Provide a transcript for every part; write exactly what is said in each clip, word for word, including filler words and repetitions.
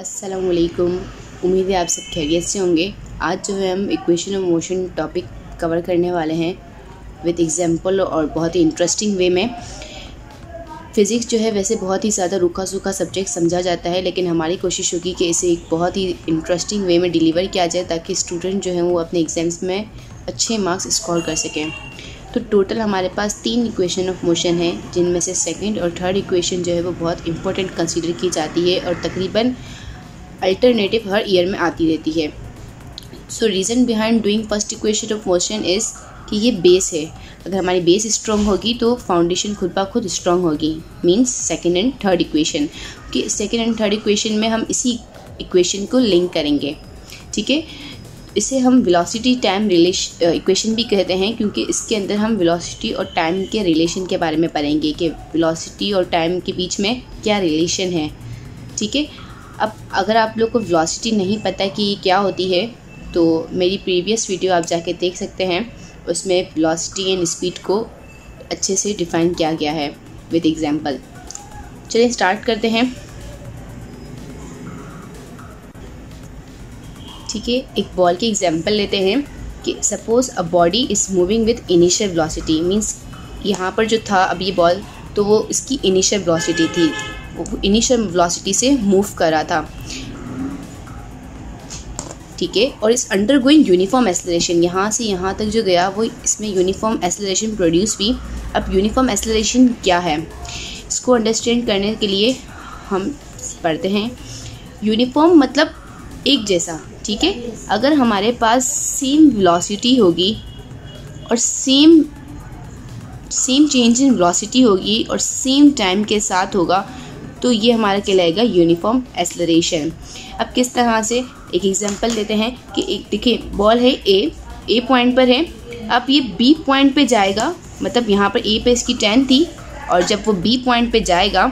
अस्सलामुअलैकुम। उम्मीद है आप सब खैरियत से होंगे। आज जो है हम equation of motion topic cover करने वाले हैं विद एग्जांपल और बहुत ही इंटरेस्टिंग वे में। फ़िज़िक्स जो है वैसे बहुत ही ज़्यादा रूखा सूखा सब्जेक्ट समझा जाता है, लेकिन हमारी कोशिश होगी कि इसे एक बहुत ही इंटरेस्टिंग वे में डिलीवर किया जाए ताकि स्टूडेंट जो है वो अपने एग्ज़ाम्स में अच्छे मार्क्स स्कोर कर सकें। तो टोटल हमारे पास तीन इक्वेशन ऑफ मोशन हैं, जिनमें से सेकंड और थर्ड इक्वेशन जो है वो बहुत इंपॉर्टेंट कंसीडर की जाती है और तकरीबन अल्टरनेटिव हर ईयर में आती रहती है। So reason behind doing first equation of motion is कि ये बेस है। अगर हमारी बेस स्ट्रॉन्ग होगी तो फाउंडेशन खुद ब खुद स्ट्रॉन्ग होगी, means second and third equation. कि सेकेंड एंड थर्ड इक्वेशन में हम इसी इक्वेशन को लिंक करेंगे, ठीक है। इसे हम वेलोसिटी टाइम रिलेशन इक्वेशन भी कहते हैं क्योंकि इसके अंदर हम वेलोसिटी और टाइम के रिलेशन के बारे में पढ़ेंगे कि वेलोसिटी और टाइम के बीच में क्या रिलेशन है, ठीक है। अब अगर आप लोग को वेलोसिटी नहीं पता कि ये क्या होती है तो मेरी प्रीवियस वीडियो आप जाके देख सकते हैं, उसमें वेलोसिटी एंड स्पीड को अच्छे से डिफाइन किया गया है विद एग्जाम्पल। चलिए स्टार्ट करते हैं, ठीक है। एक बॉल की एग्जांपल लेते हैं कि suppose a body is moving with initial velocity, means यहाँ पर जो था अब ये बॉल तो वो इसकी इनिशियल वेलोसिटी थी, वो इनिशियल वेलोसिटी से मूव कर रहा था, ठीक है। और इस अंडर गोइंग यूनिफॉर्म एक्सेलरेशन, यहाँ से यहाँ तक जो गया वो इसमें यूनिफॉर्म एक्सेलरेशन प्रोड्यूस हुई। अब यूनिफॉर्म एक्सेलरेशन क्या है, इसको अंडरस्टैंड करने के लिए हम पढ़ते हैं। यूनिफॉर्म मतलब एक जैसा, ठीक है। अगर हमारे पास सेम वेलोसिटी होगी और same same change in velocity होगी और सेम टाइम के साथ होगा तो ये हमारा कहलाएगा यूनिफॉर्म एक्सेलरेशन। अब किस तरह से एक एग्जांपल देते हैं कि एक देखिए बॉल है ए ए पॉइंट पर है, अब ये बी पॉइंट पे जाएगा, मतलब यहाँ पर ए पे इसकी टेन थी और जब वो बी पॉइंट पे जाएगा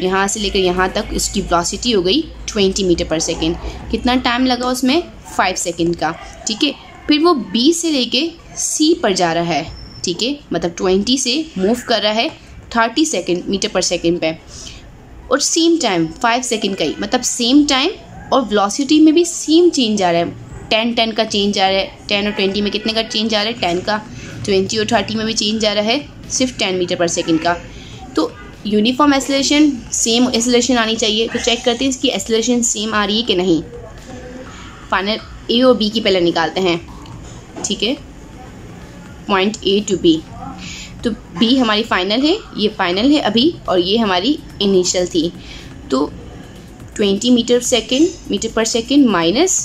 यहाँ से लेकर यहाँ तक इसकी वेलोसिटी हो गई ट्वेंटी मीटर पर सेकेंड। कितना टाइम लगा उसमें, फाइव सेकेंड का, ठीक है। फिर वो बी से लेके सी पर जा रहा है, ठीक है, मतलब ट्वेंटी से मूव कर रहा है thirty second metre per second पे और सेम टाइम फाइव सेकेंड का ही, मतलब सेम टाइम और वेलोसिटी में भी सेम चेंज आ रहा है। टेन टेन का चेंज आ रहा है, टेन और ट्वेंटी में कितने का चेंज आ रहा है, टेन का। ट्वेंटी और थर्टी में भी चेंज आ रहा है सिर्फ टेन मीटर पर सेकेंड का। तो यूनिफॉर्म एक्सेलरेशन सेम एक्सेलरेशन आनी चाहिए, तो चेक करते हैं इसकी एक्सेलरेशन सेम आ रही है कि नहीं। फाइनल ए और बी की पहले निकालते हैं, ठीक है, पॉइंट ए टू बी। तो बी हमारी फाइनल है, ये फाइनल है अभी, और ये हमारी इनिशियल थी। तो twenty metre second metre per second minus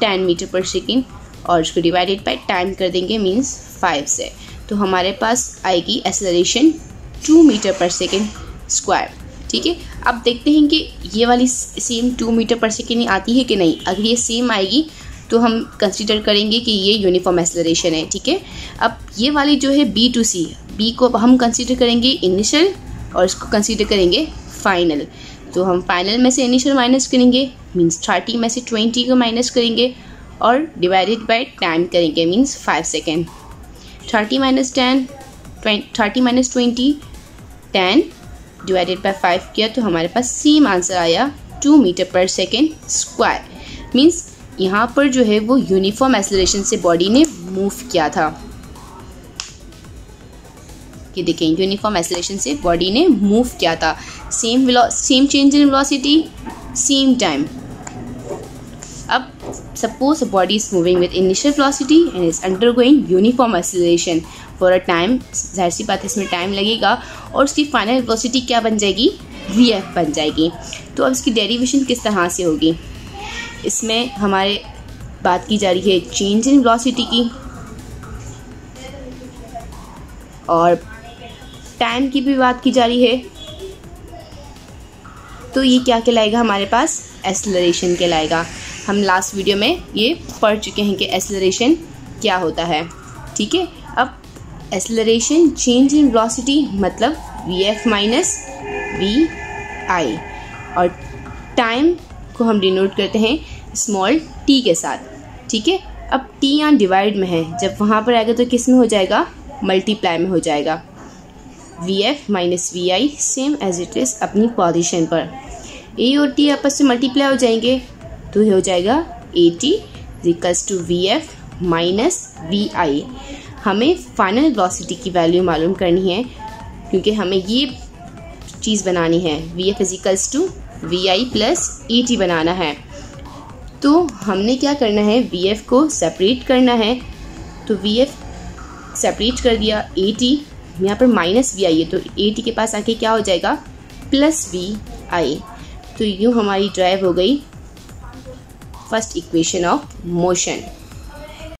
ten metre per second और इसको डिवाइडेड बाई टाइम कर देंगे, मीन्स फाइव से। तो हमारे पास आएगी acceleration two metre per second square, ठीक है। अब देखते हैं कि ये वाली same two metre per second आती है कि नहीं। अगर ये सेम आएगी तो हम कंसीडर करेंगे कि ये यूनिफॉर्म एक्सेलरेशन है, ठीक है। अब ये वाली जो है बी टू सी, बी को हम कंसीडर करेंगे इनिशियल और इसको कंसीडर करेंगे फाइनल। तो हम फाइनल में से इनिशियल माइनस करेंगे, मीन्स थर्टी में से ट्वेंटी को माइनस करेंगे और डिवाइडेड बाई टाइम करेंगे, means five second. Thirty minus ten thirty minus twenty ten divided by five किया तो हमारे पास सेम आंसर आया two metre per second square, means यहाँ पर जो है वो यूनिफॉर्म एक्सेलरेशन से बॉडी ने मूव किया था। ये देखें, यूनिफॉर्म एक्सेलरेशन से बॉडी ने मूव किया था, same same change in velocity same time. अब suppose body is moving with initial velocity and is undergoing uniform acceleration for a time, जाहिर सी बात है इसमें टाइम लगेगा, और उसकी फाइनल वेलोसिटी क्या बन जाएगी, वी एफ बन जाएगी। तो अब इसकी डेरिवेशन किस तरह से होगी, इसमें हमारे बात की जा रही है चेंज इन वेलोसिटी की और टाइम की भी बात की जा रही है, तो ये क्या कहलाएगा हमारे पास, एक्सेलरेशन कहलाएगा। हम लास्ट वीडियो में ये पढ़ चुके हैं कि एक्सेलरेशन क्या होता है, ठीक है। अब एक्सेलरेशन चेंज इन वेलोसिटी मतलब V F minus V I, और टाइम को हम डिनोट करते हैं स्मॉल टी के साथ, ठीक है। अब टी यहाँ डिवाइड में है, जब वहाँ पर आएगा तो किस में हो जाएगा, मल्टीप्लाई में हो जाएगा। V F minus V I same as it is अपनी पोजीशन पर। ए और टी आपस से मल्टीप्लाई हो जाएंगे तो ये हो जाएगा A T equals to V F minus V I. हमें फाइनल वेलोसिटी की वैल्यू मालूम करनी है क्योंकि हमें ये चीज़ बनानी है V F equals to V I plus A T बनाना है। तो हमने क्या करना है, वी एफ को सेपरेट करना है। तो वी एफ सेपरेट कर दिया, ए टी यहाँ पर माइनस वी आई है तो ए टी के पास आके क्या हो जाएगा प्लस वी आई। तो यूँ हमारी ड्राइव हो गई फर्स्ट इक्वेशन ऑफ मोशन।